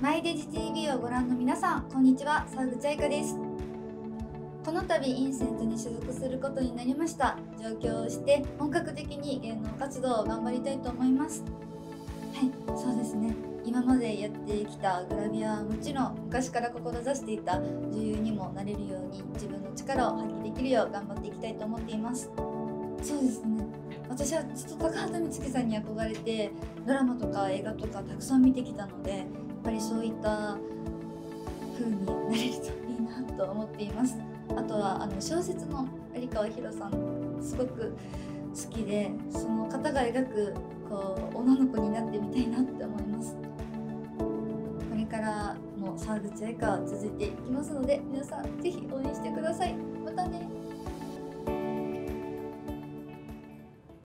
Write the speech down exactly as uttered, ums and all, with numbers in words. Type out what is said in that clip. マイデジ ティーブイ をご覧の皆さん、こんにちは。沢口愛香です。この度インセントに所属することになりました。上京をして本格的に芸能活動を頑張りたいと思います。はい、そうですね、今までやってきたグラビアはもちろん、昔から志していた女優にもなれるように、自分の力を発揮できるよう頑張っていきたいと思っています。そうですね、私はちょっと高畑充希さんに憧れて、ドラマとか映画とかたくさん見てきたので、やっぱりそういった風になれるといいなと思っています。あとはあの小説の有川博さん、すごく好きで、その方が描くこう女の子になってみたいなって思います。これからも沢口愛香は続いていきますので、皆さんぜひ応援してください。またね。